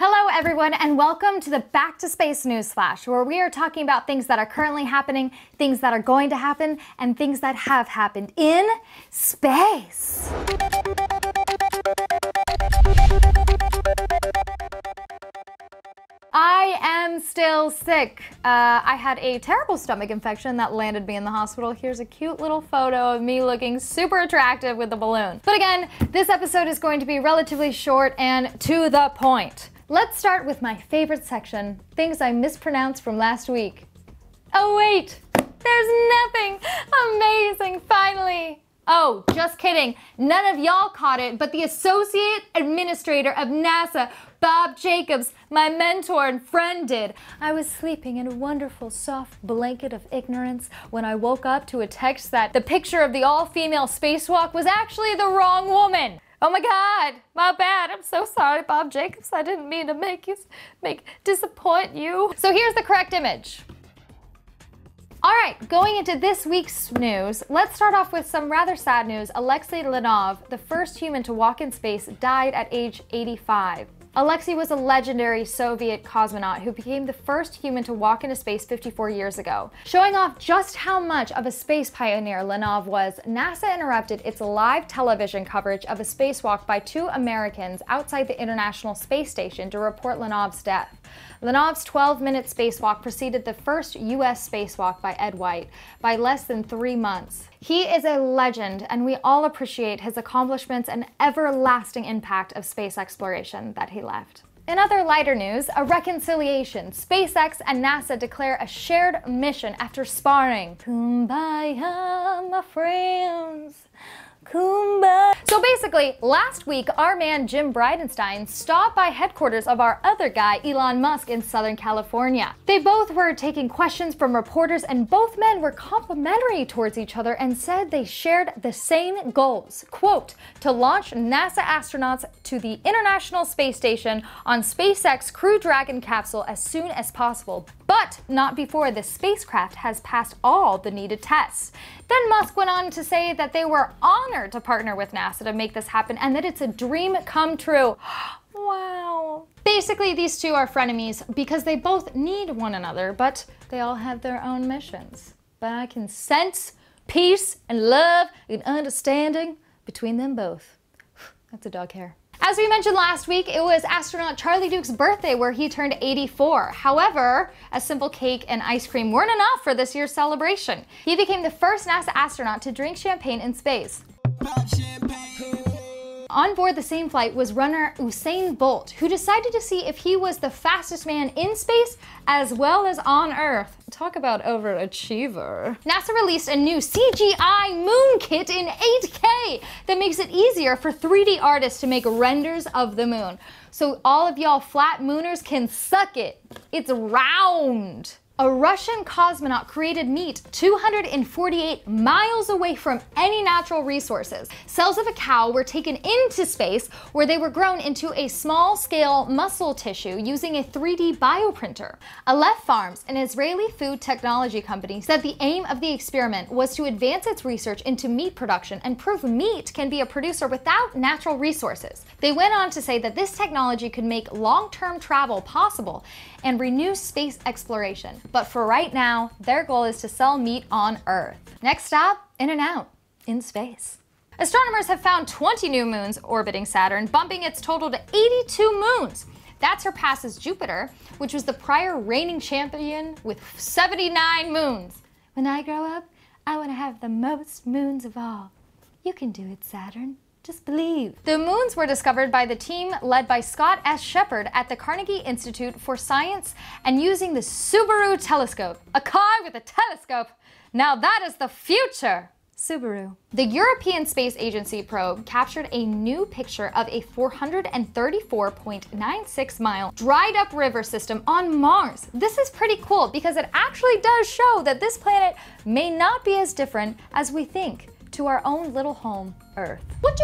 Hello everyone, and welcome to the Back to Space Newsflash, where we are talking about things that are currently happening, things that are going to happen, and things that have happened in space. I am still sick. I had a terrible stomach infection that landed me in the hospital. Here's a cute little photo of me looking super attractive with the balloon. But again, this episode is going to be relatively short and to the point. Let's start with my favorite section, things I mispronounced from last week. Oh wait, there's nothing. Amazing, finally. Oh, just kidding. None of y'all caught it, but the Associate Administrator of NASA, Bob Jacobs, my mentor and friend, did. I was sleeping in a wonderful soft blanket of ignorance when I woke up to a text that the picture of the all-female spacewalk was actually the wrong woman. Oh my God, my bad. I'm so sorry, Bob Jacobs. I didn't mean to disappoint you. So here's the correct image. All right, going into this week's news, let's start off with some rather sad news. Alexei Leonov, the first human to walk in space, died at age 85. Alexei was a legendary Soviet cosmonaut who became the first human to walk into space 54 years ago. Showing off just how much of a space pioneer Leonov was, NASA interrupted its live television coverage of a spacewalk by two Americans outside the International Space Station to report Leonov's death. Leonov's 12-minute spacewalk preceded the first U.S. spacewalk by Ed White by less than 3 months. He is a legend, and we all appreciate his accomplishments and everlasting impact of space exploration that he left. In other lighter news, a reconciliation. SpaceX and NASA declare a shared mission after sparring. Kumbaya, my friends. Kumbaya. So basically, last week, our man Jim Bridenstine stopped by headquarters of our other guy, Elon Musk, in Southern California. They both were taking questions from reporters, and both men were complimentary towards each other and said they shared the same goals. Quote, to launch NASA astronauts to the International Space Station on SpaceX Crew Dragon capsule as soon as possible, but not before the spacecraft has passed all the needed tests. Then Musk went on to say that they were honored to partner with NASA to make this happen and that it's a dream come true. Wow. Basically, these two are frenemies because they both need one another, but they all have their own missions. But I can sense peace and love and understanding between them both. That's a dog hair. As we mentioned last week, it was astronaut Charlie Duke's birthday where he turned 84. However, a simple cake and ice cream weren't enough for this year's celebration. He became the first NASA astronaut to drink champagne in space. On board the same flight was runner Usain Bolt, who decided to see if he was the fastest man in space as well as on Earth. Talk about overachiever. NASA released a new CGI moon kit in 8K that makes it easier for 3D artists to make renders of the moon. So all of y'all flat mooners can suck it. It's round. A Russian cosmonaut created meat 248 miles away from any natural resources. Cells of a cow were taken into space where they were grown into a small-scale muscle tissue using a 3D bioprinter. Aleph Farms, an Israeli food technology company, said the aim of the experiment was to advance its research into meat production and prove meat can be a producer without natural resources. They went on to say that this technology could make long-term travel possible and renew space exploration. But for right now, their goal is to sell meat on Earth. Next stop, in and out, in space. Astronomers have found 20 new moons orbiting Saturn, bumping its total to 82 moons. That surpasses Jupiter, which was the prior reigning champion with 79 moons. When I grow up, I want to have the most moons of all. You can do it, Saturn. Just believe. The moons were discovered by the team led by Scott S. Shepherd at the Carnegie Institute for Science and using the Subaru Telescope. A car with a telescope. Now that is the future. Subaru. The European Space Agency probe captured a new picture of a 434.96-mile dried-up river system on Mars. This is pretty cool because it actually does show that this planet may not be as different as we think to our own little home, Earth. What's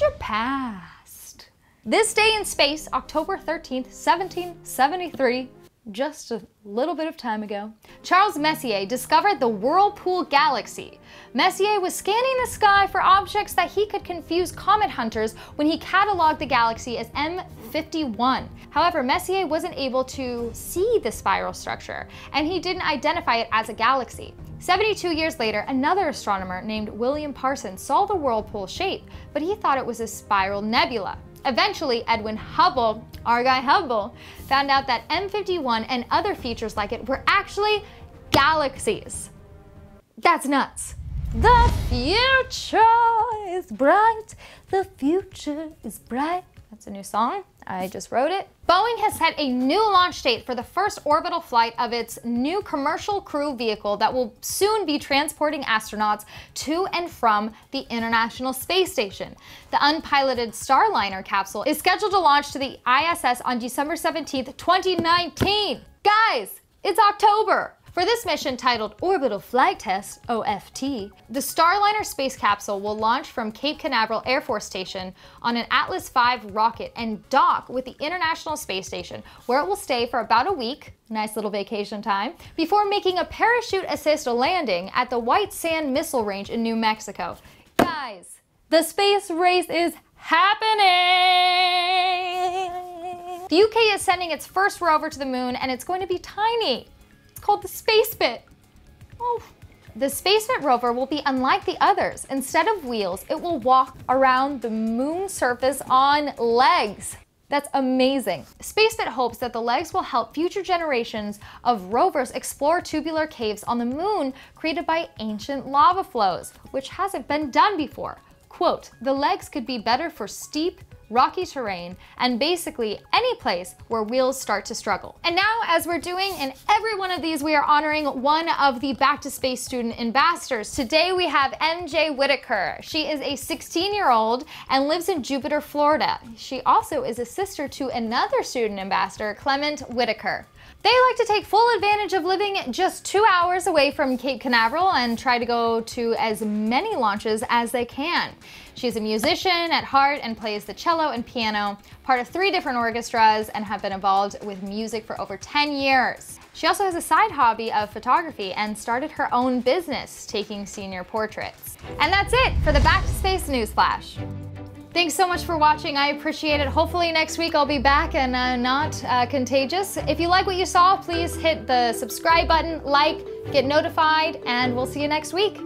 your past? This day in space, October 13th, 1773, Just a little bit of time ago, Charles Messier discovered the Whirlpool Galaxy. Messier was scanning the sky for objects that he could confuse comet hunters when he cataloged the galaxy as M51. However, Messier wasn't able to see the spiral structure, and he didn't identify it as a galaxy. 72 years later, another astronomer named William Parsons saw the Whirlpool shape, but he thought it was a spiral nebula. Eventually, Edwin Hubble, our guy Hubble, found out that M51 and other features like it were actually galaxies. That's nuts. The future is bright. The future is bright. That's a new song. I just wrote it. Boeing has set a new launch date for the first orbital flight of its new commercial crew vehicle that will soon be transporting astronauts to and from the International Space Station. The unpiloted Starliner capsule is scheduled to launch to the ISS on December 17th, 2019. Guys, it's October! For this mission titled Orbital Flight Test, OFT, the Starliner space capsule will launch from Cape Canaveral Air Force Station on an Atlas V rocket and dock with the International Space Station, where it will stay for about a week, nice little vacation time, before making a parachute-assist landing at the White Sands Missile Range in New Mexico. Guys, the space race is happening! The UK is sending its first rover to the moon, and it's going to be tiny. Called the Spacebit. Oh. The Spacebit rover will be unlike the others. Instead of wheels, it will walk around the moon surface on legs. That's amazing. Spacebit hopes that the legs will help future generations of rovers explore tubular caves on the moon created by ancient lava flows, which hasn't been done before. Quote, the legs could be better for steep, rocky terrain, and basically any place where wheels start to struggle. And now, as we're doing in every one of these, we are honoring one of the Back to Space student ambassadors. Today we have MJ Whitaker. She is a 16-year-old and lives in Jupiter, Florida. She also is a sister to another student ambassador, Clement Whitaker. They like to take full advantage of living just 2 hours away from Cape Canaveral and try to go to as many launches as they can. She's a musician at heart and plays the cello and piano, part of 3 different orchestras, and have been involved with music for over 10 years. She also has a side hobby of photography and started her own business, taking senior portraits. And that's it for the Back to Space Newsflash. Thanks so much for watching. I appreciate it. Hopefully next week I'll be back and not contagious. If you like what you saw, please hit the subscribe button, like, get notified, and we'll see you next week.